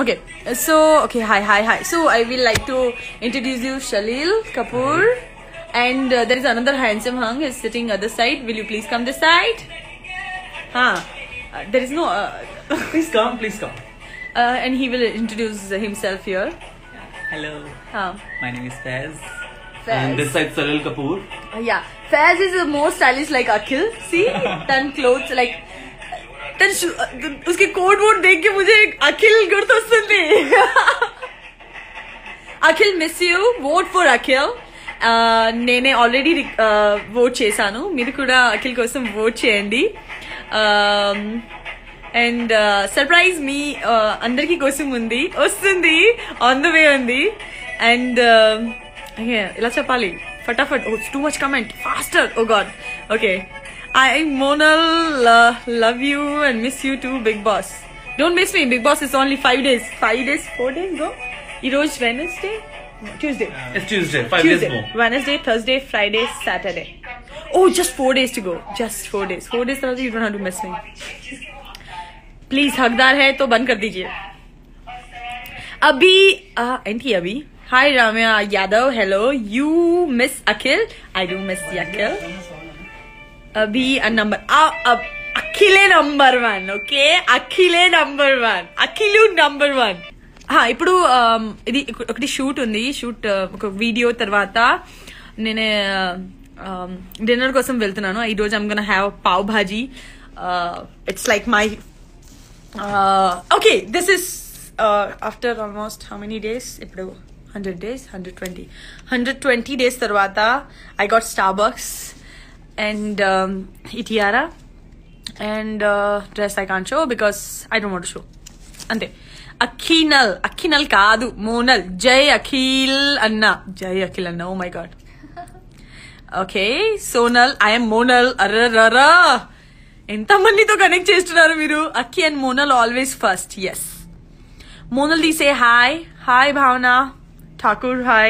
Okay, so hi. So I will like to introduce you Shaleen Kapoor, and there is another handsome hung is sitting other side. Will you please come this side? Huh? There is no. Please come. And he will introduce himself here. Hello. Huh? My name is Faiz. And this side Shaleen Kapoor. Yeah, Faiz is more stylish like Akhil. See, tan clothes like. उसके coat वोट देख के मुझे Akhil Akhil miss you vote for Akhil नेने already vote చేశాను మీరు కూడా అఖిల్ కోసం वोट చేయండి అండ్ సర్ప్రైజ్ మీ అందరికీ కోసం ఉంది వస్తుంది ఆన్ ద వే ఉంది అండ్ ఇలా చెప్పాలి फटाफट too much comment faster oh God okay I Monal love you and miss you too Bigg Boss. Don't miss me. Bigg Boss is only 5 days. 4 days go. It is Wednesday, Tuesday. It's Tuesday. 5 days more. Wednesday, Thursday, Friday, Saturday. Oh, just 4 days to go. Just 4 days. 4 days after you don't have to miss me. Please हकदार है तो बंद कर दीजिए. अभी anti अभी. Hi Ramya Yadav. Hello. You miss Akhil. I do miss Akhil. अभी number अखिले नंबर वन ओके अखिले नंबर वन हाँ इपड़ू इदी शूट उंदी शूट वीडियो तरवाता नेने डिनर कोसम वेल्तुन्नानु ई रोज I am gonna have pav bhaji it's like my okay this is after almost how many days इपड़ू 120 डेज तरवाता I got Starbucks and itiara and dress I can't show because I don't want to show ante akhil kaadu monal jai akhil anna oh my god okay sonal I am monal ararara enta manni tho connect chestunaru meeru akhi and monal always first yes monal di say hi Bhavana Thakur hi